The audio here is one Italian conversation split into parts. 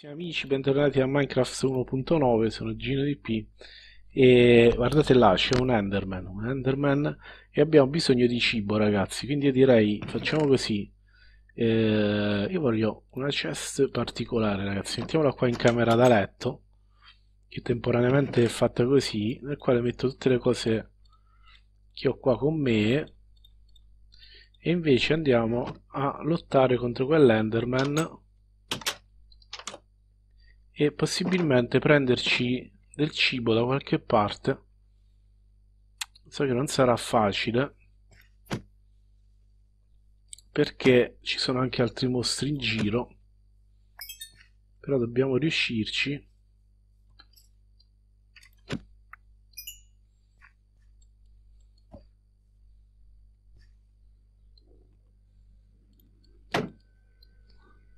Ciao amici, bentornati a Minecraft 1.9, sono GinoDP e guardate là, c'è un Enderman e abbiamo bisogno di cibo, ragazzi, quindi io direi facciamo così. Io voglio una chest particolare, ragazzi, mettiamola qua in camera da letto, che temporaneamente è fatta così, nel quale metto tutte le cose che ho qua con me e invece andiamo a lottare contro quell'Enderman e possibilmente prenderci del cibo da qualche parte. So che non sarà facile perché ci sono anche altri mostri in giro, però dobbiamo riuscirci.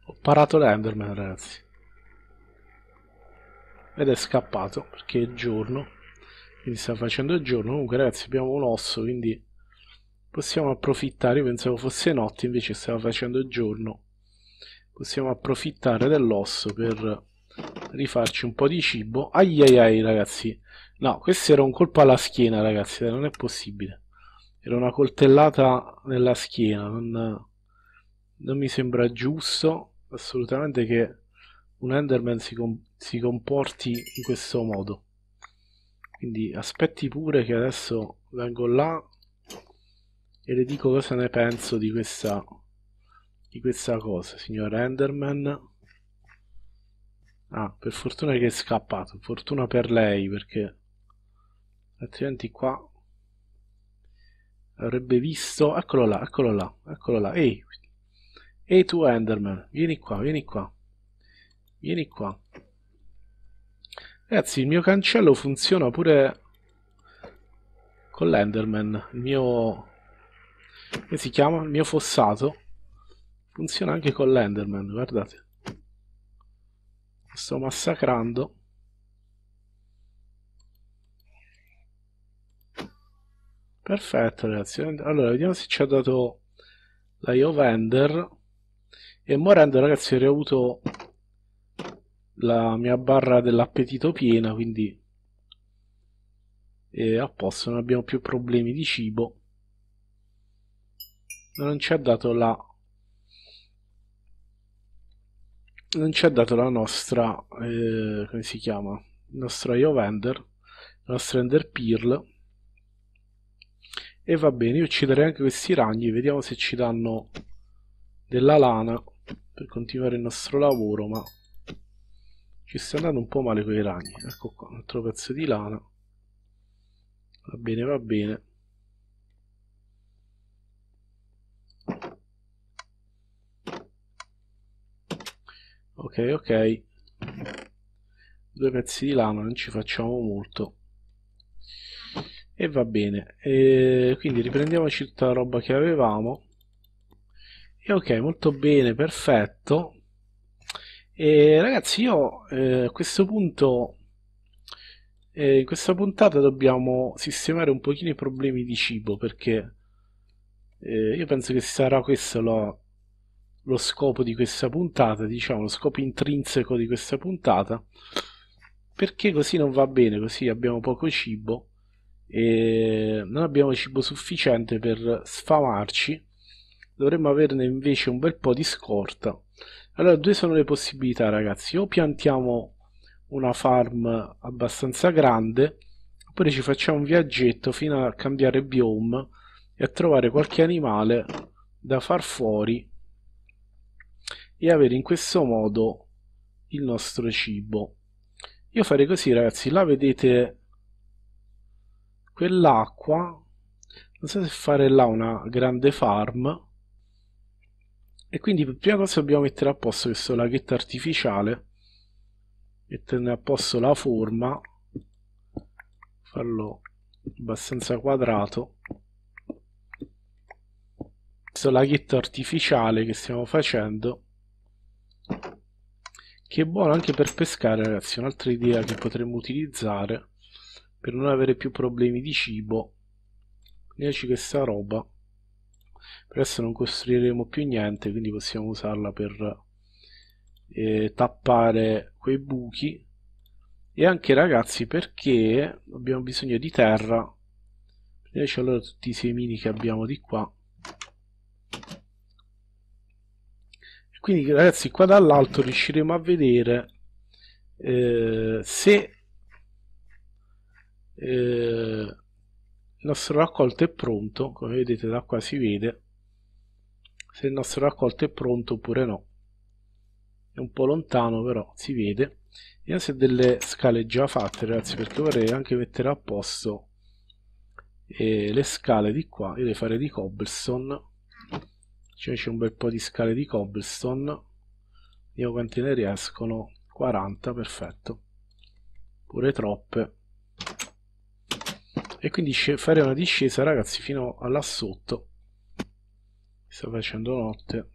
Ho parato l'Enderman, ragazzi, ed è scappato perché è giorno, quindi sta facendo giorno. Comunque ragazzi, abbiamo un osso, quindi possiamo approfittare. Io pensavo fosse notte, invece stava facendo giorno. Possiamo approfittare dell'osso per rifarci un po' di cibo. Ai ai ai, ragazzi, no, questo era un colpo alla schiena, ragazzi, non è possibile, era una coltellata nella schiena, non mi sembra giusto assolutamente che un Enderman si comporti in questo modo. Quindi aspetti pure che adesso vengo là e le dico cosa ne penso di questa cosa, signor Enderman. Ah, per fortuna che è scappato, fortuna per lei, perché altrimenti qua avrebbe visto. Eccolo là, eccolo là, eccolo là. Ehi tu Enderman, vieni qua, vieni qua. Vieni qua. Ragazzi, il mio cancello funziona pure con l'Enderman. Come si chiama? Il mio fossato funziona anche con l'Enderman, guardate. Lo sto massacrando. Perfetto, ragazzi. Allora, vediamo se ci ha dato l'Eye of Ender. E morendo, ragazzi, avrei avuto la mia barra dell'appetito piena, quindi è a posto, non abbiamo più problemi di cibo. Non ci ha dato la nostra come si chiama, il nostro Eye of Ender, la nostra Enderpearl. E va bene, io ucciderei anche questi ragni, vediamo se ci danno della lana per continuare il nostro lavoro, ma ci sta andando un po' male con i ragni. Ecco qua, un altro pezzo di lana. Va bene, va bene. Ok, ok. Due pezzi di lana, non ci facciamo molto. E va bene. Quindi riprendiamoci tutta la roba che avevamo. E ok, molto bene, perfetto. E ragazzi, io a questo punto, in questa puntata dobbiamo sistemare un pochino i problemi di cibo, perché io penso che sarà questo lo scopo di questa puntata, diciamo, lo scopo intrinseco di questa puntata, perché così non va bene, così abbiamo poco cibo e non abbiamo cibo sufficiente per sfamarci, dovremmo averne invece un bel po' di scorta. Allora, due sono le possibilità, ragazzi: o piantiamo una farm abbastanza grande, oppure ci facciamo un viaggetto fino a cambiare biome e a trovare qualche animale da far fuori e avere in questo modo il nostro cibo. Io farei così, ragazzi. Là vedete quell'acqua, non so se fare là una grande farm. E quindi per prima cosa dobbiamo mettere a posto questo laghetto artificiale, metterne a posto la forma, farlo abbastanza quadrato. Questo laghetto artificiale che stiamo facendo, che è buono anche per pescare, ragazzi, un'altra idea che potremmo utilizzare per non avere più problemi di cibo. Prendiamoci questa roba. Per adesso non costruiremo più niente, quindi possiamo usarla per tappare quei buchi, e anche, ragazzi, perché abbiamo bisogno di terra. Prendiamoci allora tutti i semini che abbiamo di qua. E quindi, ragazzi, qua dall'alto riusciremo a vedere se il nostro raccolto è pronto. Come vedete da qua si vede se il nostro raccolto è pronto oppure no. È un po' lontano, però si vede. Vediamo se delle scale già fatte, ragazzi, perché vorrei anche mettere a posto le scale di qua. Io le farei di cobblestone, cioè c'è un bel po' di scale di cobblestone. Vediamo quante ne riescono. 40, perfetto, pure troppe. E quindi farei una discesa, ragazzi, fino a là sotto. Sta facendo notte.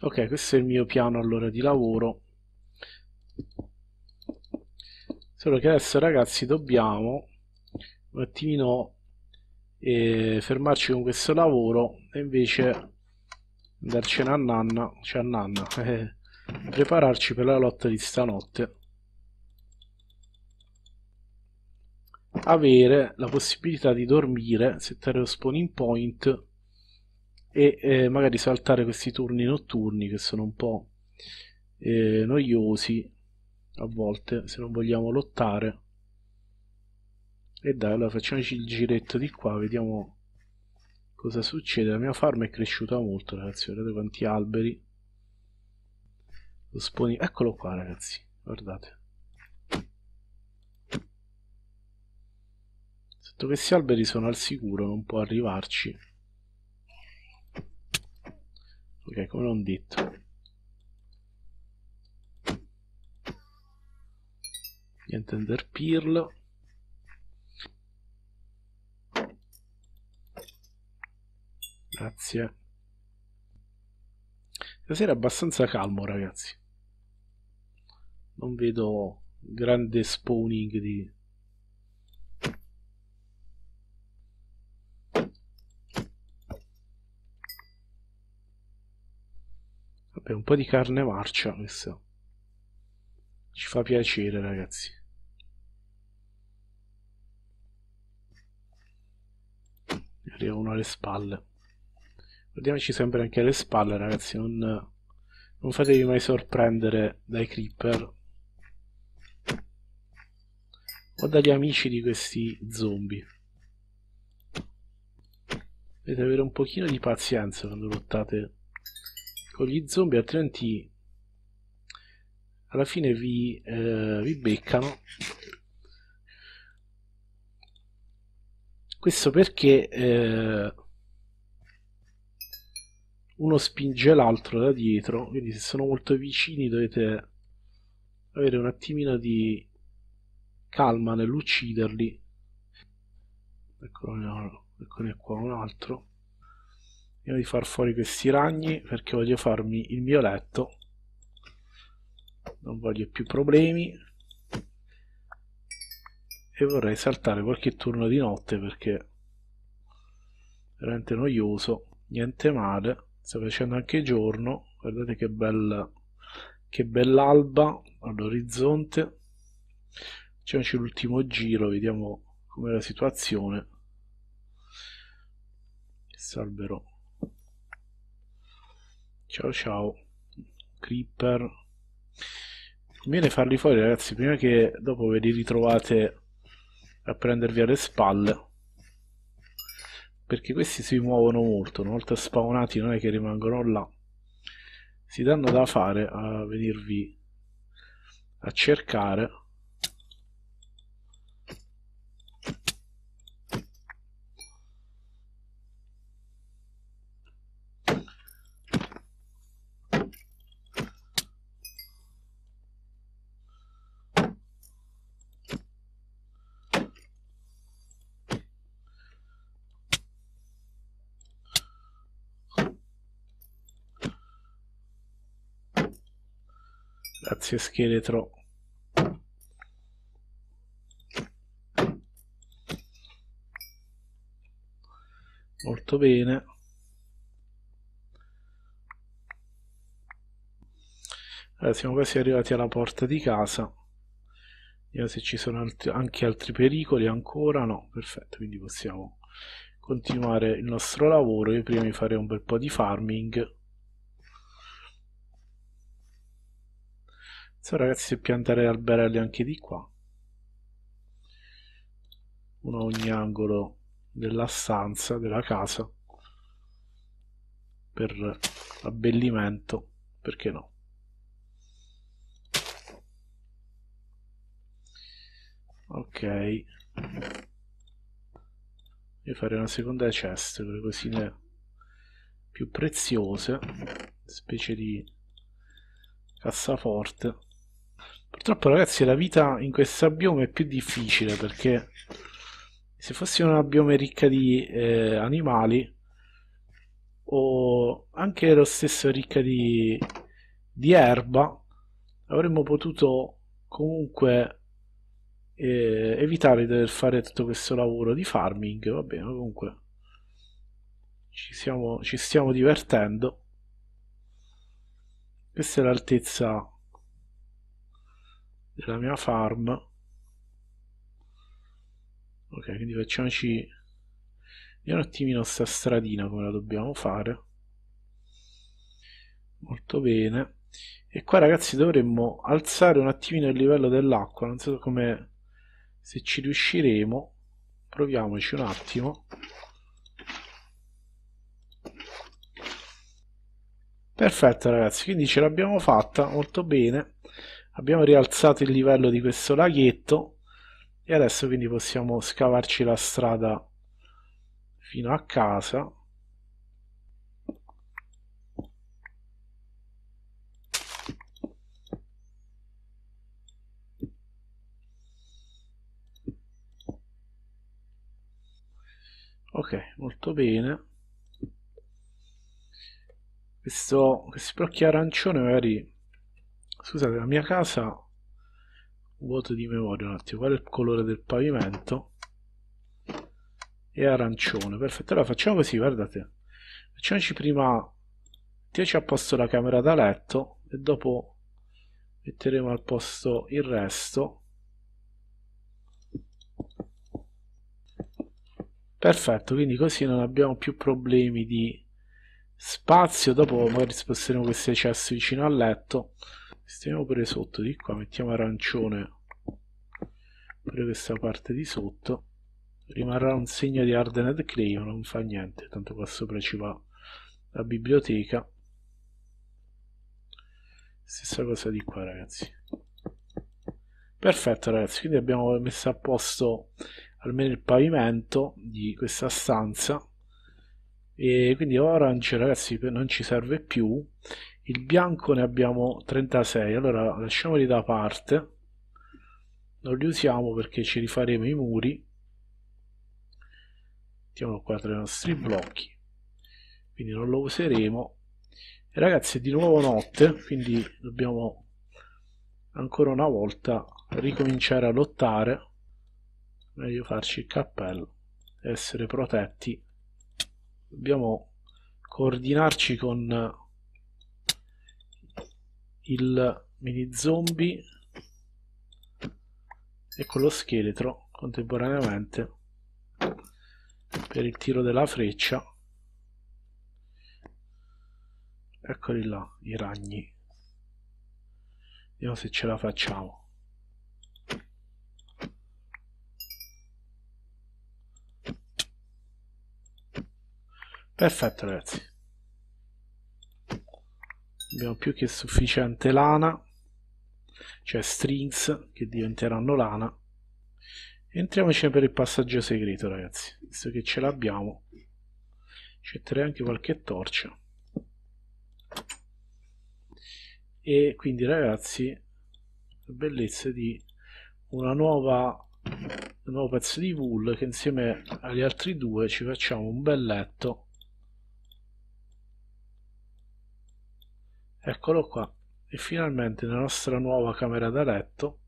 Ok, questo è il mio piano allora di lavoro. Solo che adesso, ragazzi, dobbiamo un attimino fermarci con questo lavoro e invece andarcene a nanna, cioè a nanna, prepararci per la lotta di stanotte. Avere la possibilità di dormire, settare lo spawning point e magari saltare questi turni notturni che sono un po' noiosi a volte se non vogliamo lottare. E dai, allora facciamoci il giretto di qua, vediamo cosa succede. La mia farm è cresciuta molto, ragazzi, guardate quanti alberi. Lo spawning, eccolo qua, ragazzi, guardate. Sotto questi alberi sono al sicuro, non può arrivarci. Ok, come non detto. Niente Enderpearl. Grazie. Stasera è abbastanza calmo, ragazzi. Non vedo grande spawning di... Vabbè, un po' di carne marcia, questo ci fa piacere, ragazzi. Arriva uno alle spalle. Guardiamoci sempre anche alle spalle, ragazzi, non fatevi mai sorprendere dai creeper o dagli amici di questi zombie. Dovete avere un pochino di pazienza quando lottate con gli zombie, altrimenti alla fine vi beccano. Questo perché uno spinge l'altro da dietro, quindi se sono molto vicini dovete avere un attimino di calma nell'ucciderli. Eccone qua un altro. Andiamo di far fuori questi ragni perché voglio farmi il mio letto, non voglio più problemi, e vorrei saltare qualche turno di notte perché è veramente noioso. Niente male, sta facendo anche giorno, guardate che bella, che bell'alba all'orizzonte. Facciamoci l'ultimo giro, vediamo com'è la situazione. Salverò. Ciao ciao creeper. Conviene farli fuori, ragazzi, prima che dopo ve li ritrovate a prendervi alle spalle, perché questi si muovono molto. Una volta spawnati non è che rimangono là, si danno da fare a venirvi a cercare. Grazie scheletro. Molto bene. Siamo quasi arrivati alla porta di casa. Vediamo se ci sono anche altri pericoli. Ancora no, perfetto, quindi possiamo continuare il nostro lavoro. Io prima mi farei un bel po' di farming. So ragazzi, se piantare alberelli anche di qua, uno a ogni angolo della stanza, della casa, per abbellimento, perché no? Ok, io farei una seconda chest con le cosine più preziose, specie di cassaforte. Purtroppo ragazzi la vita in questa biome è più difficile, perché se fosse una biome ricca di animali, o anche lo stesso ricca di erba, avremmo potuto comunque evitare di dover fare tutto questo lavoro di farming. Va bene, comunque ci stiamo divertendo. Questa è l'altezza della mia farm. Ok, quindi facciamoci un attimino sta stradina, come la dobbiamo fare. Molto bene. E qua ragazzi dovremmo alzare un attimino il livello dell'acqua, non so come, se ci riusciremo. Proviamoci un attimo. Perfetto ragazzi, quindi ce l'abbiamo fatta, molto bene. Abbiamo rialzato il livello di questo laghetto e adesso quindi possiamo scavarci la strada fino a casa. Ok, molto bene. Questi blocchi arancione magari... Scusate, la mia casa... Vuoto di memoria un attimo. Qual è il colore del pavimento? È arancione. Perfetto, allora facciamo così, guardate. Facciamoci prima... Mettiamoci a posto la camera da letto e dopo metteremo al posto il resto. Perfetto, quindi così non abbiamo più problemi di... spazio. Dopo magari sposteremo questi cessi vicino al letto. Stiamo pure sotto di qua, mettiamo arancione pure questa parte di sotto. Rimarrà un segno di Hardened Clay, ma non fa niente, tanto qua sopra ci va la biblioteca. Stessa cosa di qua ragazzi. Perfetto ragazzi, quindi abbiamo messo a posto almeno il pavimento di questa stanza. E quindi orange ragazzi non ci serve più. Il bianco ne abbiamo 36, allora lasciamoli da parte, non li usiamo perché ci rifaremo i muri. Mettiamo qua tra i nostri blocchi, quindi non lo useremo. E ragazzi è di nuovo notte, quindi dobbiamo ancora una volta ricominciare a lottare. Meglio farci il cappello, essere protetti. Dobbiamo coordinarci con il mini zombie e con lo scheletro contemporaneamente per il tiro della freccia. Eccoli là, i ragni. Vediamo se ce la facciamo. Perfetto ragazzi, abbiamo più che sufficiente lana, cioè strings che diventeranno lana. Entriamoci per il passaggio segreto ragazzi, visto che ce l'abbiamo. Ci metterei anche qualche torcia. E quindi ragazzi, la bellezza di un nuovo pezzo di wool, che insieme agli altri due ci facciamo un bel letto. Eccolo qua, e finalmente nella nostra nuova camera da letto.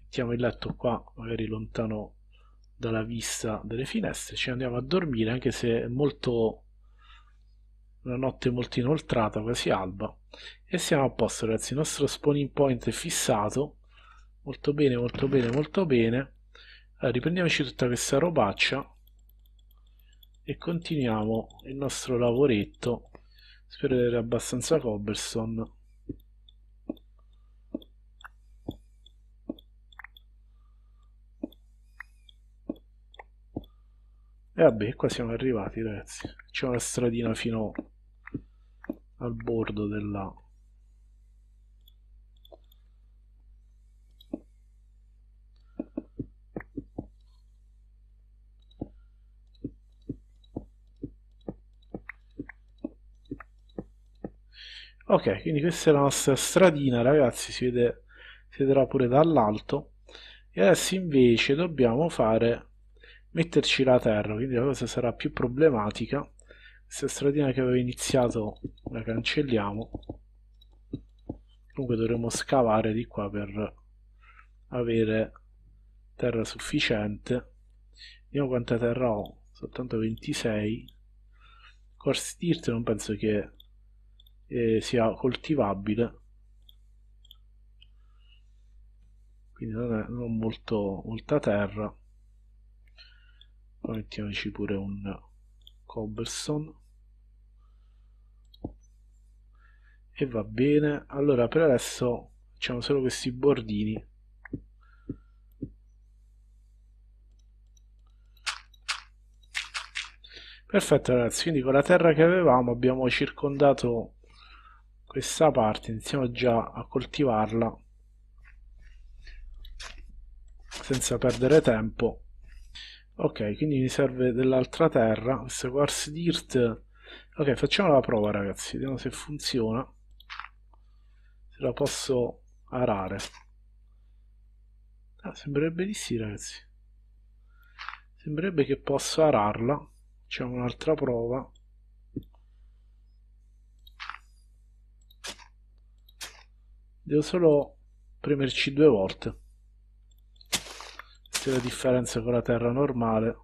Mettiamo il letto qua, magari lontano dalla vista delle finestre, ci andiamo a dormire, anche se è molto una notte molto inoltrata, quasi alba, e siamo a posto, ragazzi. Il nostro spawning point è fissato, molto bene, molto bene, molto bene. Allora, riprendiamoci tutta questa robaccia e continuiamo il nostro lavoretto. Spero di avere abbastanza cobblestone. E vabbè, qua siamo arrivati, ragazzi. C'è una stradina fino al bordo della... Ok, quindi questa è la nostra stradina, ragazzi, si vedrà pure dall'alto. E adesso invece dobbiamo fare... metterci la terra, quindi la cosa sarà più problematica. Questa stradina che avevo iniziato la cancelliamo. Comunque dovremo scavare di qua per avere terra sufficiente. Vediamo quanta terra ho, soltanto 26. Quartz dirt non penso che sia coltivabile, quindi non ho molta terra. Mettiamoci pure un cobblestone e va bene. Allora, per adesso facciamo solo questi bordini. Perfetto, ragazzi, quindi con la terra che avevamo abbiamo circondato questa parte. Iniziamo già a coltivarla senza perdere tempo. Ok, quindi mi serve dell'altra terra, questa quartz dirt. Ok, facciamo la prova, ragazzi, vediamo se funziona, se la posso arare. Ah, sembrerebbe di sì, ragazzi, sembrerebbe che posso ararla. Facciamo un'altra prova. Devo solo premerci 2 volte. La differenza con la terra normale,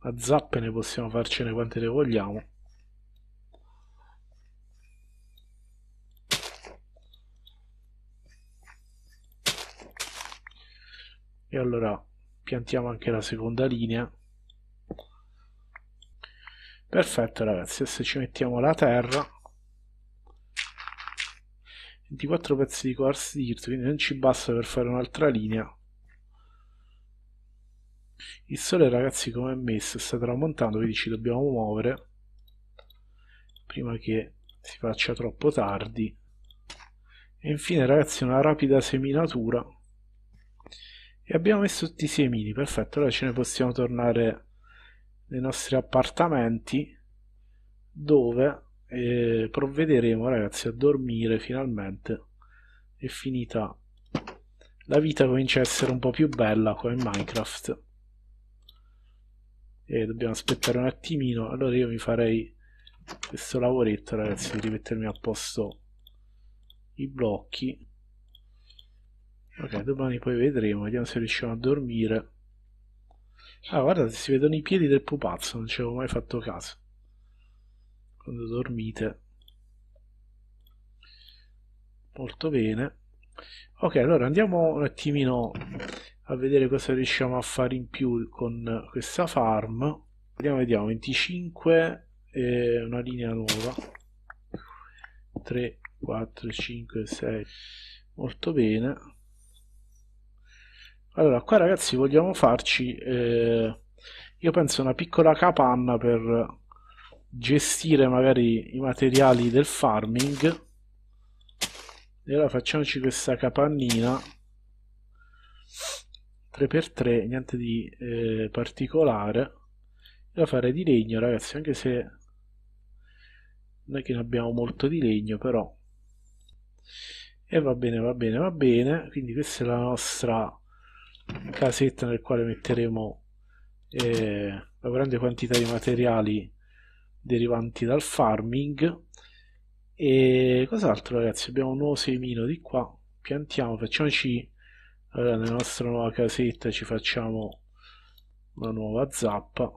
a zappe ne possiamo farcene quante ne vogliamo. E allora piantiamo anche la seconda linea. Perfetto, ragazzi, adesso ci mettiamo la terra. 24 pezzi di quartz dirt, quindi non ci basta per fare un'altra linea. Il sole, ragazzi, come è messo, sta tramontando, quindi ci dobbiamo muovere prima che si faccia troppo tardi. E infine, ragazzi, una rapida seminatura, e abbiamo messo tutti i semini. Perfetto, allora ce ne possiamo tornare nei nostri appartamenti, dove e provvederemo, ragazzi, a dormire finalmente. È finita, la vita comincia a essere un po' più bella qua in Minecraft. E dobbiamo aspettare un attimino. Allora io mi farei questo lavoretto, ragazzi, di rimettermi a posto i blocchi. Ok, domani poi vedremo, vediamo se riusciamo a dormire. Ah, guardate, si vedono i piedi del pupazzo, non ci avevo mai fatto caso. Quando dormite. Molto bene. Ok, allora andiamo un attimino a vedere cosa riusciamo a fare in più con questa farm. Vediamo 25 e una linea nuova. 3, 4, 5, 6. Molto bene. Allora qua, ragazzi, vogliamo farci io penso una piccola capanna per gestire magari i materiali del farming. E allora facciamoci questa capannina 3x3, niente di particolare. Io la farei di legno, ragazzi, anche se non è che ne abbiamo molto di legno, però. E va bene, va bene, va bene. Quindi questa è la nostra casetta nel quale metteremo la grande quantità di materiali derivanti dal farming. E cos'altro, ragazzi? Abbiamo un nuovo semino di qua, piantiamo, facciamoci allora, nella nostra nuova casetta ci facciamo una nuova zappa.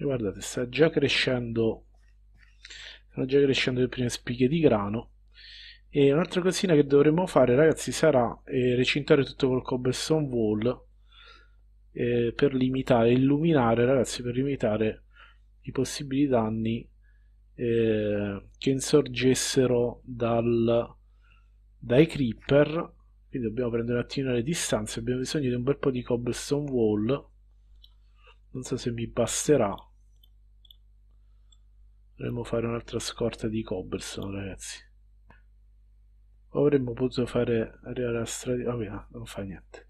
E guardate, stanno già crescendo le prime spighe di grano. E un'altra cosina che dovremmo fare, ragazzi, sarà recintare tutto col cobblestone wall, per limitare, illuminare, ragazzi, per limitare i possibili danni che insorgessero dai creeper. Quindi dobbiamo prendere un attimino le distanze, abbiamo bisogno di un bel po' di cobblestone wall. Non so se mi basterà. Dovremmo fare un'altra scorta di cobblestone, ragazzi. Avremmo potuto fare arrivare alla strada. Vabbè, no, non fa niente.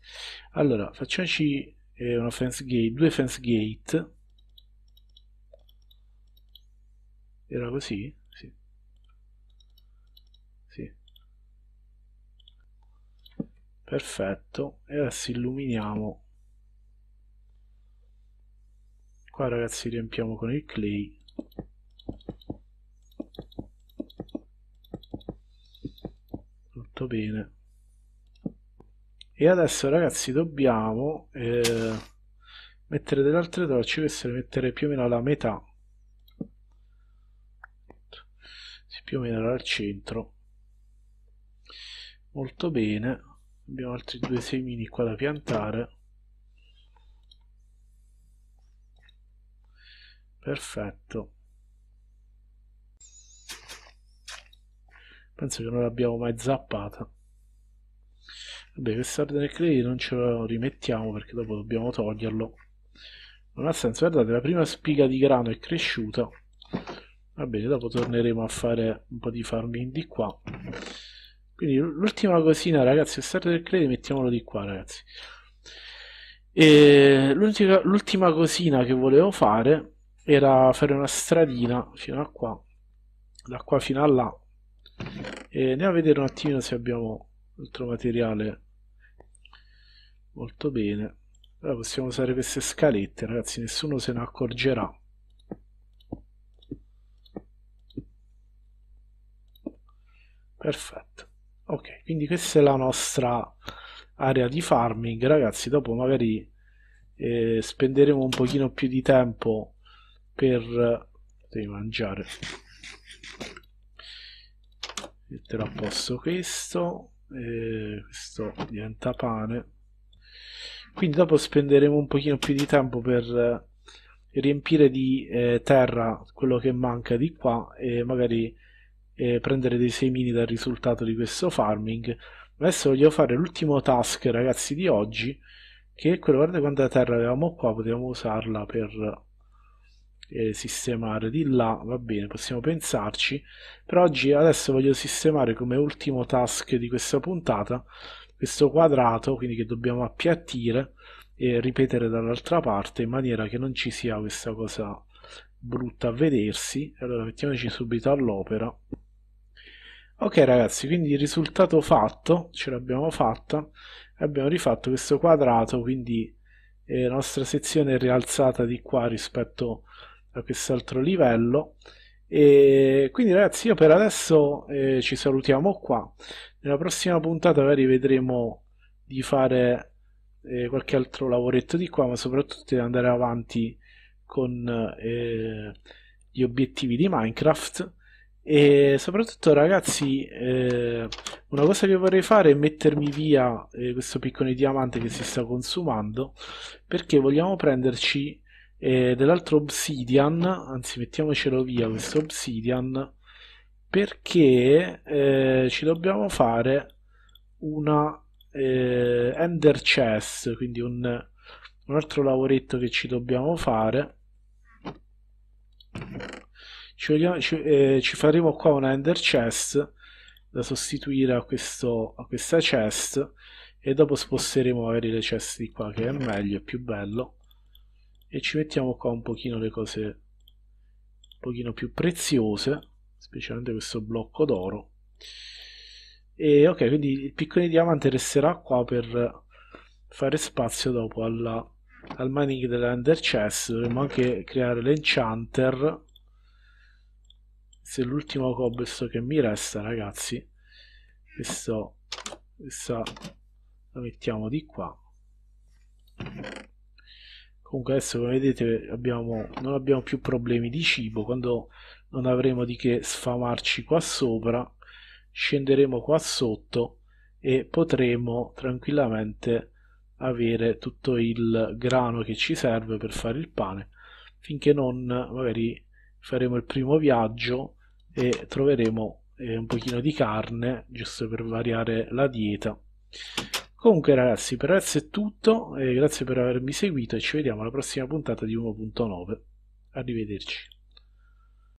Allora, facciamoci una fence gate, due fence gate. Era così? Sì. Sì. Perfetto. E adesso illuminiamo. Qua, ragazzi, riempiamo con il clay. Tutto bene. E adesso, ragazzi, dobbiamo mettere delle altre torce, queste le mettere più o meno alla metà. Più o meno al centro. Molto bene, abbiamo altri due semini qua da piantare. Perfetto. Penso che non l'abbiamo mai zappata. Vabbè, quest'ordine del clay non ce lo rimettiamo perché dopo dobbiamo toglierlo, non ha senso. Guardate, la prima spiga di grano è cresciuta. Va bene, dopo torneremo a fare un po' di farming di qua. Quindi l'ultima cosina, ragazzi, è stato del clay, mettiamolo di qua, ragazzi. L'ultima cosina che volevo fare era fare una stradina fino a qua, da qua fino a là. E andiamo a vedere un attimino se abbiamo altro materiale. Molto bene. Allora possiamo usare queste scalette, ragazzi, nessuno se ne accorgerà. Perfetto, ok, quindi questa è la nostra area di farming, ragazzi. Dopo magari spenderemo un pochino più di tempo per mangiare. Metterò a posto questo, questo diventa pane. Quindi dopo spenderemo un pochino più di tempo per riempire di terra quello che manca di qua e magari prendere dei semini dal risultato di questo farming. Adesso voglio fare l'ultimo task, ragazzi, di oggi, che è quello. Guardate quanta terra avevamo qua, potevamo usarla per sistemare di là. Va bene, possiamo pensarci. Per oggi adesso voglio sistemare come ultimo task di questa puntata questo quadrato, quindi che dobbiamo appiattire e ripetere dall'altra parte in maniera che non ci sia questa cosa brutta a vedersi. Allora mettiamoci subito all'opera. Ok, ragazzi, quindi il risultato fatto, ce l'abbiamo fatta, abbiamo rifatto questo quadrato, quindi la nostra sezione è rialzata di qua rispetto a quest'altro livello. E quindi, ragazzi, io per adesso ci salutiamo qua. Nella prossima puntata magari vedremo di fare qualche altro lavoretto di qua, ma soprattutto di andare avanti con gli obiettivi di Minecraft. E soprattutto, ragazzi, una cosa che vorrei fare è mettermi via questo piccone di diamante che si sta consumando, perché vogliamo prenderci dell'altro obsidian, anzi mettiamocelo via questo obsidian, perché ci dobbiamo fare una ender chest, quindi un altro lavoretto che ci dobbiamo fare. Ci faremo qua una ender chest da sostituire a questa chest, e dopo sposteremo magari le chest di qua, che è meglio, è più bello, e ci mettiamo qua un pochino le cose un pochino più preziose, specialmente questo blocco d'oro. E ok, quindi il piccone di diamante resterà qua per fare spazio dopo al mining dell'ender chest. Dovremmo anche creare l'enchanter. Se l'ultimo cobblestone che mi resta, ragazzi, questa la mettiamo di qua, Comunque adesso, come vedete, non abbiamo più problemi di cibo. Quando non avremo di che sfamarci qua sopra, scenderemo qua sotto e potremo tranquillamente avere tutto il grano che ci serve per fare il pane, finché non magari faremo il primo viaggio e troveremo un pochino di carne, giusto per variare la dieta. Comunque ragazzi, per adesso è tutto, grazie per avermi seguito e ci vediamo alla prossima puntata di 1.9. Arrivederci.